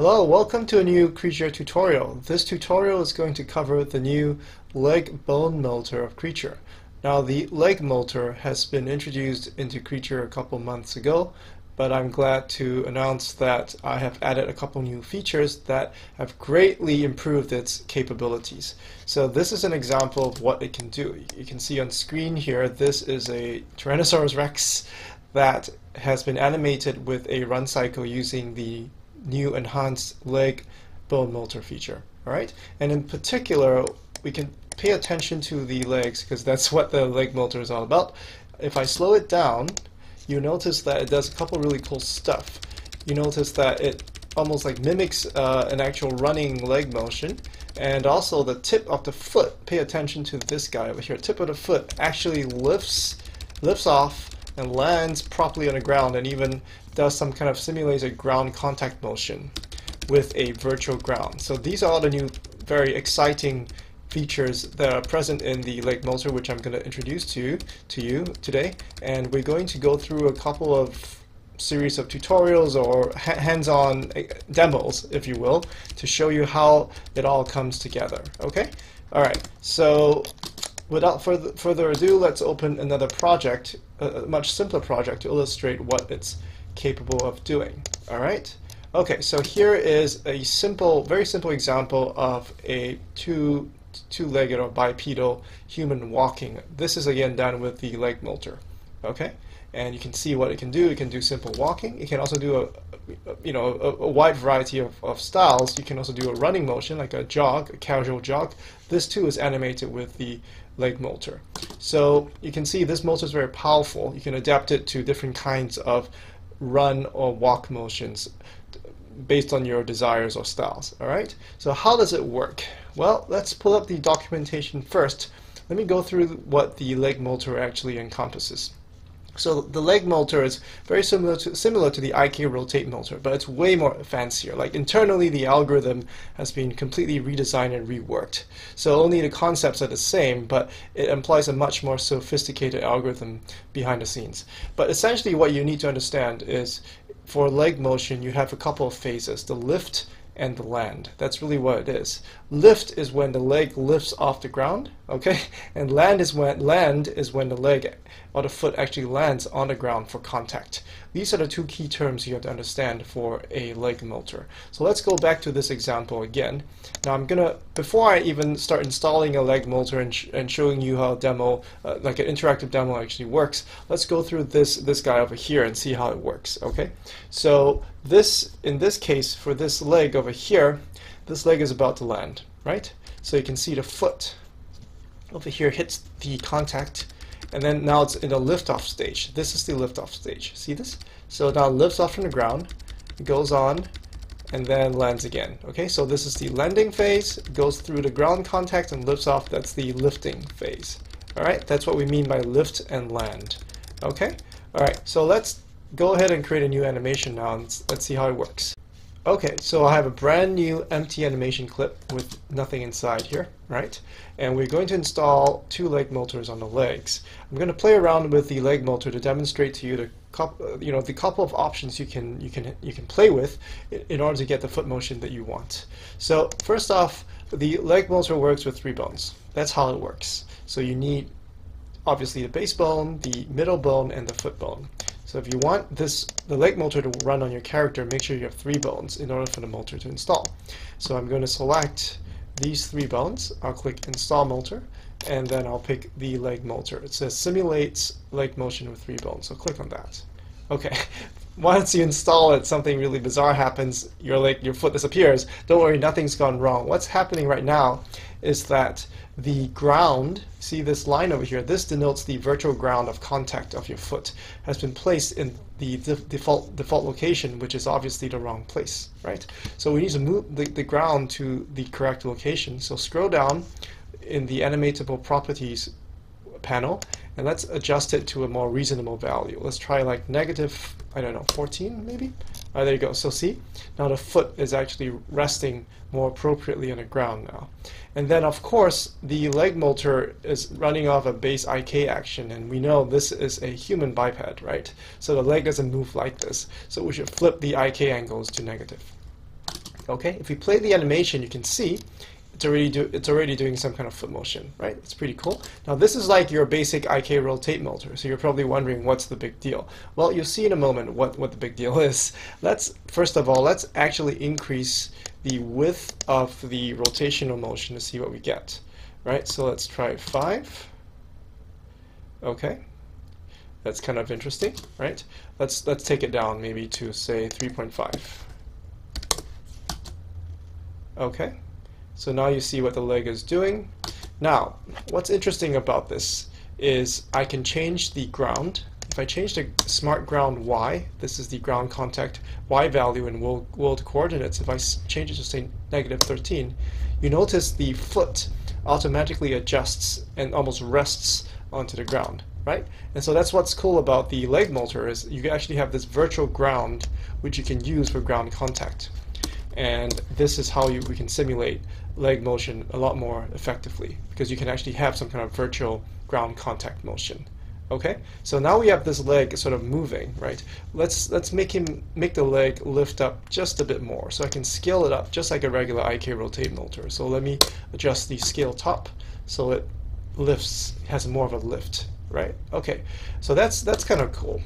Hello, welcome to a new Creature tutorial. This tutorial is going to cover the new Leg Bone Motor of Creature. Now, the Leg Motor has been introduced into Creature a couple months ago, but I'm glad to announce that I have added a couple new features that have greatly improved its capabilities. So this is an example of what it can do. You can see on screen here, this is a Tyrannosaurus Rex that has been animated with a run cycle using the new enhanced Leg Bone Motor feature. Alright, and in particular we can pay attention to the legs because that's what the Leg Motor is all about. If I slow it down, you notice that it does a couple really cool stuff. You notice that it almost like mimics an actual running leg motion, and also the tip of the foot, pay attention to this guy over here, tip of the foot actually lifts off and lands properly on the ground, and even does some kind of simulated ground contact motion with a virtual ground. So these are all the new very exciting features that are present in the Leg Motor, which I'm going to introduce to you today, and we're going to go through a couple of series of tutorials or hands-on demos, if you will, to show you how it all comes together. Okay? Alright, so without further ado, let's open another project, a much simpler project, to illustrate what it's capable of doing. Alright? Okay, so here is a simple, very simple example of a two-legged or bipedal human walking. This is again done with the Leg Motor. Okay? And you can see what it can do. It can do simple walking. It can also do a wide variety of styles. You can also do a running motion like a jog, a casual jog. This too is animated with the Leg Motor. So you can see this motor is very powerful. You can adapt it to different kinds of run or walk motions based on your desires or styles. Alright? So how does it work? Well, let's pull up the documentation first. Let me go through what the Leg Motor actually encompasses. So the Leg Motor is very similar to the IK rotate motor, but it's way more fancier. Like internally, the algorithm has been completely redesigned and reworked. So only the concepts are the same, but it implies a much more sophisticated algorithm behind the scenes. But essentially what you need to understand is for leg motion, you have a couple of phases, the lift and the land. That's really what it is. Lift is when the leg lifts off the ground, okay? And land is when the leg or the foot actually lands on the ground for contact. These are the two key terms you have to understand for a Leg Motor. So let's go back to this example again. Now I'm gonna, before I even start installing a Leg Motor and showing you how a demo, like an interactive demo actually works, let's go through this guy over here and see how it works, okay? So this, in this case, for this leg over here, this leg is about to land, right? So you can see the foot over here hits the contact, and then now it's in the liftoff stage. This is the liftoff stage. See this? So now it lifts off from the ground, it goes on, and then lands again. Okay, so this is the landing phase, it goes through the ground contact and lifts off. That's the lifting phase. Alright, that's what we mean by lift and land. Okay? Alright, so let's go ahead and create a new animation now, and let's see how it works. Okay, so I have a brand new empty animation clip with nothing inside here, right? And we're going to install two Leg Motors on the legs. I'm going to play around with the Leg Motor to demonstrate to you the couple of options you can play with in order to get the foot motion that you want. So first off, the Leg Motor works with three bones. That's how it works. So you need obviously the base bone, the middle bone, and the foot bone. So if you want the Leg Motor to run on your character, make sure you have three bones in order for the motor to install. So I'm going to select these three bones, I'll click Install Motor, and then I'll pick the Leg Motor. It says Simulates Leg Motion with Three Bones, so click on that. Okay, once you install it, something really bizarre happens, your foot disappears. Don't worry, nothing's gone wrong. What's happening right now is that the ground, see this line over here, this denotes the virtual ground of contact of your foot, has been placed in the default location, which is obviously the wrong place, right? So we need to move the ground to the correct location. So scroll down in the animatable properties panel, and let's adjust it to a more reasonable value. Let's try like negative, I don't know, 14 maybe? All right, there you go. So see, now the foot is actually resting more appropriately on the ground now. And then of course, the Leg Motor is running off a base IK action, and we know this is a human biped, right? So the leg doesn't move like this. So we should flip the IK angles to negative. Okay, if you play the animation, you can see it's already doing some kind of foot motion, right? It's pretty cool. Now this is like your basic IK rotate motor, so you're probably wondering what's the big deal. Well, you'll see in a moment what the big deal is. First of all, let's actually increase the width of the rotational motion to see what we get, right? So let's try 5. Okay, that's kind of interesting, right? Let's take it down maybe to say 3.5. Okay. So now you see what the leg is doing. Now, what's interesting about this is I can change the ground. If I change the smart ground Y, this is the ground contact Y value in world coordinates. If I change it to say -13, you notice the foot automatically adjusts and almost rests onto the ground, right? And so that's what's cool about the leg motor is you actually have this virtual ground which you can use for ground contact. And this is how we can simulate leg motion a lot more effectively, because you can actually have some kind of virtual ground contact motion. Okay, so now we have this leg sort of moving, right? Let's make the leg lift up just a bit more, so I can scale it up just like a regular IK rotate motor. So let me adjust the scale top so it lifts, has more of a lift, right? Okay, so that's kind of cool.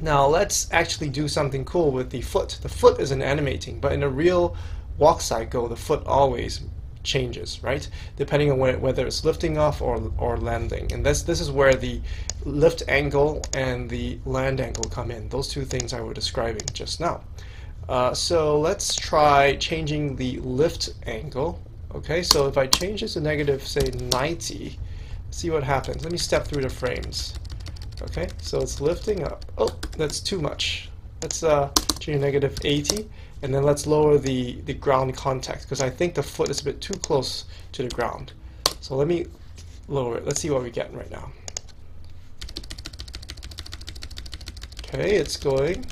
Now let's actually do something cool with the foot. The foot isn't animating, but in a real walk cycle, the foot always changes, right? Depending on whether it's lifting off or landing. And this is where the lift angle and the land angle come in. Those two things I were describing just now. So let's try changing the lift angle. Okay, so if I change this to negative, say 90, see what happens. Let me step through the frames. Okay, so it's lifting up. Oh, that's too much. Let's change negative 80, and then let's lower the ground contact, because I think the foot is a bit too close to the ground. So let me lower it. Let's see what we get right now. Okay, it's going.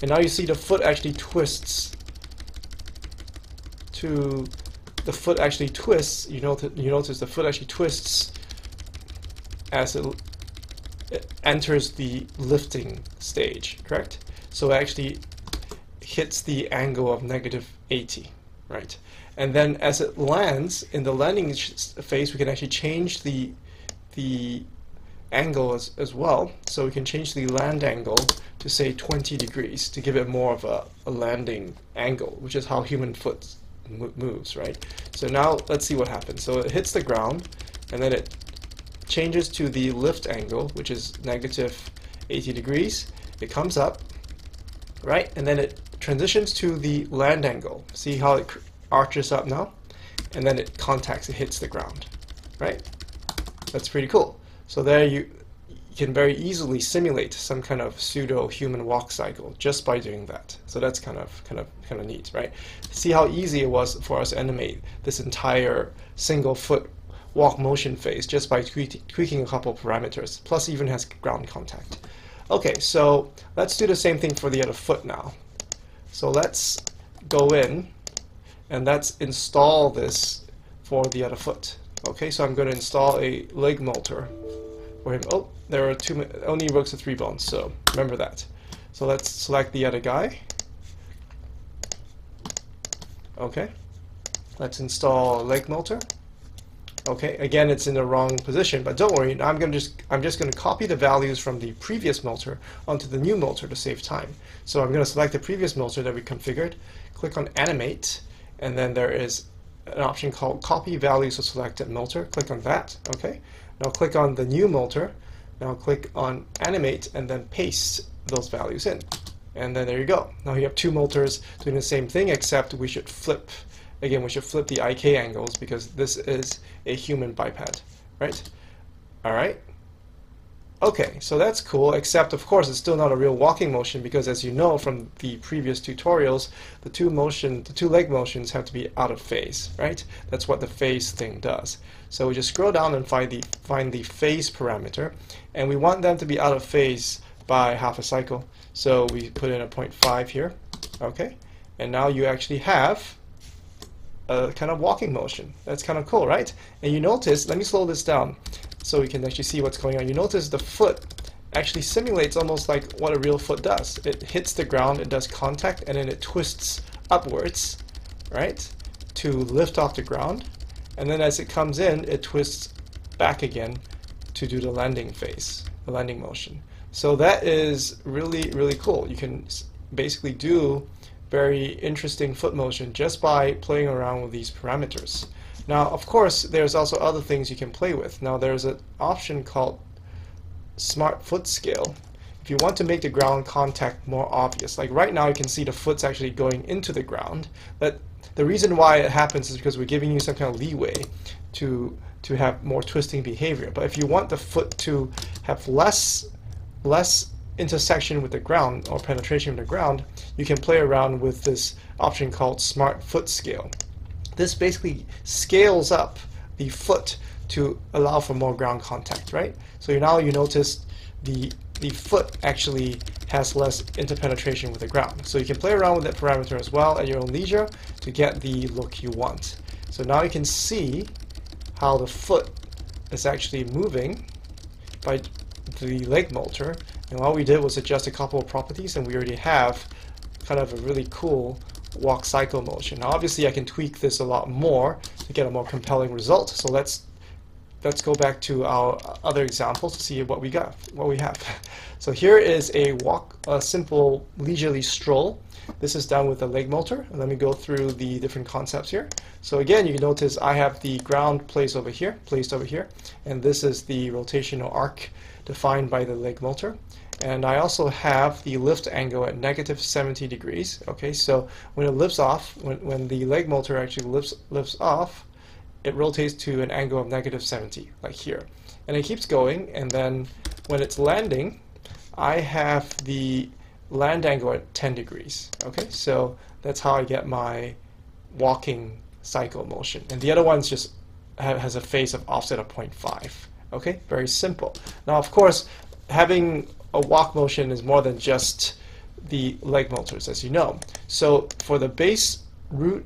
And now you see the foot actually twists. You notice the foot actually twists as it enters the lifting stage, correct? So it actually hits the angle of -80, right? And then as it lands, in the landing phase, we can actually change the angle as well. So we can change the land angle to say 20 degrees to give it more of a landing angle, which is how human foot moves, right? So now let's see what happens. So it hits the ground, and then it changes to the lift angle, which is -80 degrees. It comes up, right? And then it transitions to the land angle. See how it arches up now? And then it contacts, it hits the ground, right? That's pretty cool. So there you can very easily simulate some kind of pseudo-human walk cycle just by doing that. So that's kind of neat, right? See how easy it was for us to animate this entire single foot walk motion phase just by tweaking a couple parameters, plus even has ground contact. Okay, so let's do the same thing for the other foot now. So let's go in and let's install this for the other foot. Okay, so I'm going to install a leg motor for him. Oh, there are only works with 3 bones, so remember that. So let's select the other guy. Okay, let's install a leg motor. Okay, again, it's in the wrong position, but don't worry. I'm just going to copy the values from the previous motor onto the new motor to save time. So I'm going to select the previous motor that we configured, click on Animate, and then there is an option called Copy Values of Selected Motor. Click on that. Okay. Now click on the new motor. Now click on Animate, and then paste those values in. And then there you go. Now you have 2 motors doing the same thing, except we should flip. Again, we should flip the IK angles because this is a human biped, right? All right. Okay, so that's cool, except of course it's still not a real walking motion because, as you know from the previous tutorials, the two leg motions have to be out of phase, right? That's what the phase thing does. So we just scroll down and find the phase parameter, and we want them to be out of phase by half a cycle. So we put in a 0.5 here, okay? And now you actually have a kind of walking motion. That's kind of cool, right? And you notice, let me slow this down so we can actually see what's going on. You notice the foot actually simulates almost like what a real foot does. It hits the ground, it does contact, and then it twists upwards, right, to lift off the ground, and then as it comes in, it twists back again to do the landing phase, the landing motion. So that is really, really cool. You can basically do very interesting foot motion just by playing around with these parameters. Now, of course, there's also other things you can play with. Now, there's an option called Smart Foot Scale. If you want to make the ground contact more obvious, like right now you can see the foot's actually going into the ground, but the reason why it happens is because we're giving you some kind of leeway to have more twisting behavior. But if you want the foot to have less intersection with the ground or penetration with the ground, you can play around with this option called Smart Foot Scale. This basically scales up the foot to allow for more ground contact, right? So now you notice the foot actually has less interpenetration with the ground. So you can play around with that parameter as well at your own leisure to get the look you want. So now you can see how the foot is actually moving by the leg motor, and all we did was adjust a couple of properties and we already have kind of a really cool walk cycle motion. Now obviously I can tweak this a lot more to get a more compelling result, so let's go back to our other example to see what we got, what we have. So here is a walk, a simple leisurely stroll. This is done with the leg motor. Let me go through the different concepts here. So again, you notice I have the ground placed over here, and this is the rotational arc defined by the leg motor. And I also have the lift angle at -70 degrees. Okay, so when it lifts off, when the leg motor actually lifts off, it rotates to an angle of -70, like here. And it keeps going, and then when it's landing, I have the land angle at 10 degrees. Okay, so that's how I get my walking cycle motion. And the other one's just has a phase of offset of 0.5. Okay, very simple. Now, of course, having a walk motion is more than just the leg motors, as you know. So for the base root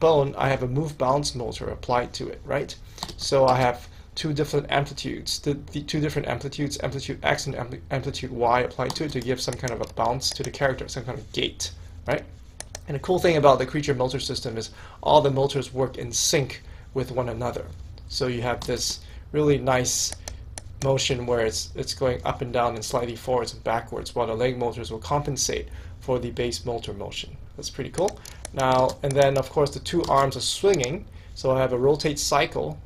bone, I have a move bounce motor applied to it, right? So I have two different amplitudes, the two different amplitudes, amplitude X and amplitude Y applied to it to give some kind of a bounce to the character, some kind of gait, right? And the cool thing about the Creature motor system is all the motors work in sync with one another. So you have this really nice motion where it's going up and down and slightly forwards and backwards, while the leg motors will compensate for the base motor motion. That's pretty cool. Now, and then of course the two arms are swinging, so I have a rotate cycle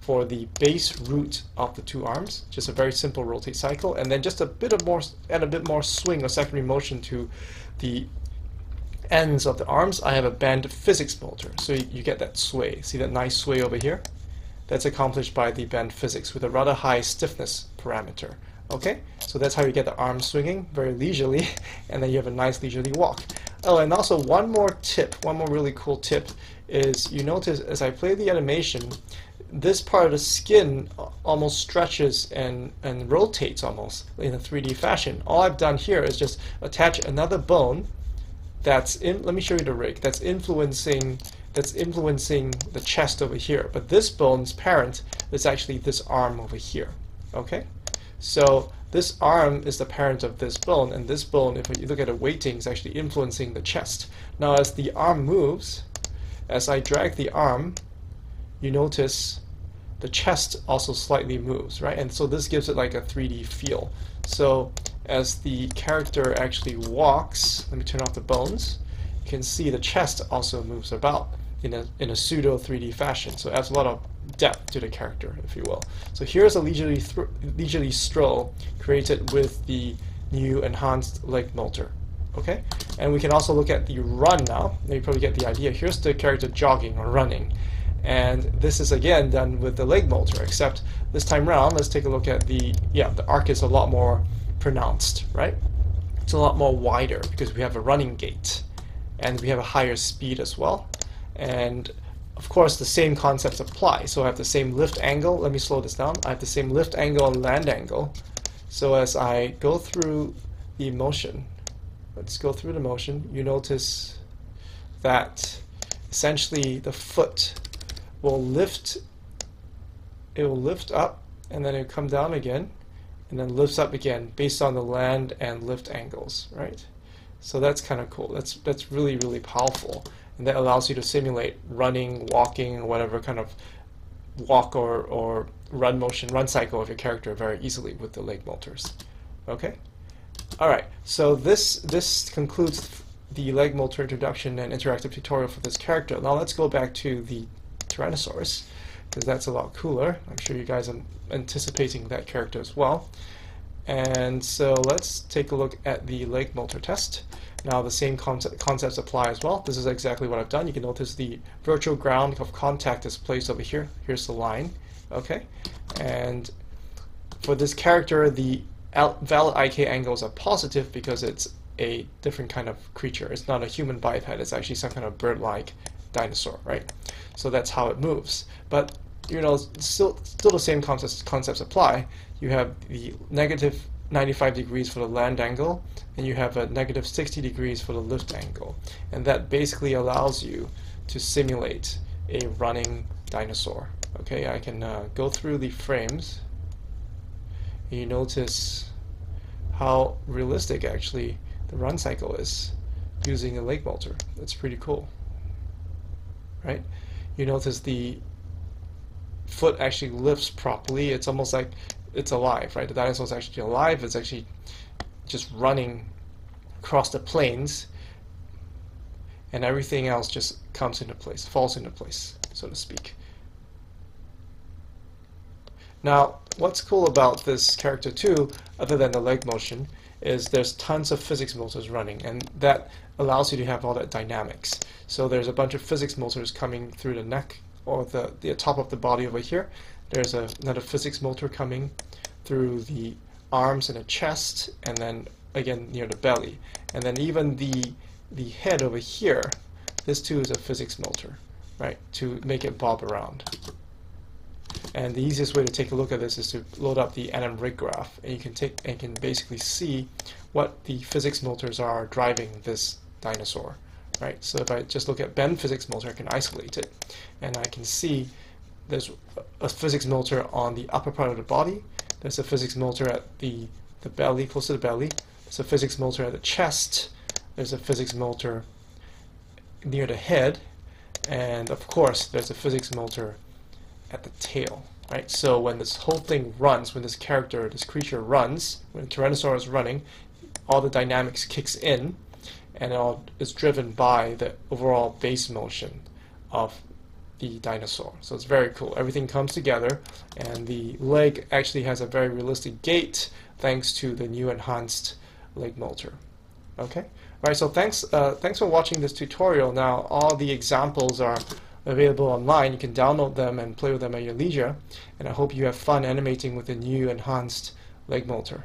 for the base root of the two arms, just a very simple rotate cycle, and then just a bit more swing or secondary motion to the ends of the arms. I have a band physics motor, so you get that sway. See that nice sway over here? That's accomplished by the bend physics with a rather high stiffness parameter. Okay, so that's how you get the arm swinging very leisurely, and then you have a nice leisurely walk. Oh, and also one more really cool tip is, you notice as I play the animation, this part of the skin almost stretches and rotates almost in a 3D fashion. All I've done here is just attach another bone that's in, let me show you the rig, that's influencing the chest over here, but this bone's parent is actually this arm over here. Okay, so this arm is the parent of this bone, and this bone, if you look at the weighting, is actually influencing the chest. Now as the arm moves, as I drag the arm, you notice the chest also slightly moves, right? And so this gives it like a 3D feel. So as the character actually walks, let me turn off the bones, you can see the chest also moves about in a pseudo 3D fashion. So it adds a lot of depth to the character, if you will. So here's a leisurely stroll created with the new enhanced leg motor. Okay, and we can also look at the run now. Now you probably get the idea. Here's the character jogging or running, and this is again done with the leg motor, except this time around, let's take a look at the arc is a lot more pronounced, right? It's a lot more wider because we have a running gait, and we have a higher speed as well. And of course, the same concepts apply. So I have the same lift angle. Let me slow this down. I have the same lift angle and land angle. So as I go through the motion, you notice that essentially the foot will lift. It will lift up, and then it will come down again, and then lifts up again based on the land and lift angles, right? So that's kind of cool. That's really, really powerful. and that allows you to simulate running, walking, and whatever kind of walk or run motion, run cycle of your character very easily with the leg motors. Okay? Alright, so this concludes the leg motor introduction and interactive tutorial for this character. Now let's go back to the Tyrannosaurus, because that's a lot cooler. I'm sure you guys are anticipating that character as well. And so let's take a look at the leg motor test. Now the same concepts apply as well. This is exactly what I've done. You can notice the virtual ground of contact is placed over here. Here's the line. Okay, and for this character, the valid IK angles are positive because it's a different kind of creature. It's not a human biped. It's actually some kind of bird-like dinosaur, right? So that's how it moves. But you know, still the same concepts apply. You have the negative 95 degrees for the land angle, and you have a negative 60 degrees for the lift angle, and that basically allows you to simulate a running dinosaur. Okay, I can go through the frames. You notice how realistic actually the run cycle is using a leg motor. That's pretty cool, right? You notice the foot actually lifts properly. It's almost like it's alive, right? The dinosaur is actually alive. It's actually just running across the plains, and everything else just comes into place, falls into place, so to speak. Now, what's cool about this character too, other than the leg motion, is there's tons of physics motors running, and that allows you to have all that dynamics. So there's a bunch of physics motors coming through the neck or the top of the body over here. There's another physics motor coming through the arms and the chest, and then again near the belly. And then even the head over here, this too is a physics motor, right, to make it bob around. And the easiest way to take a look at this is to load up the anim rig graph, and you can basically see what the physics motors are driving this dinosaur, right? So if I just look at bend physics motor, I can isolate it, and I can see there's a physics motor on the upper part of the body. There's a physics motor at the belly, close to the belly. There's a physics motor at the chest. There's a physics motor near the head, and of course there's a physics motor at the tail, right? So when this whole thing runs, when this creature runs, when the Tyrannosaurus is running, all the dynamics kicks in, and it all is driven by the overall base motion of the dinosaur. So it's very cool. Everything comes together, and the leg actually has a very realistic gait thanks to the new enhanced leg motor. Okay, all right. So thanks for watching this tutorial. Now all the examples are available online. You can download them and play with them at your leisure, and I hope you have fun animating with the new enhanced leg motor.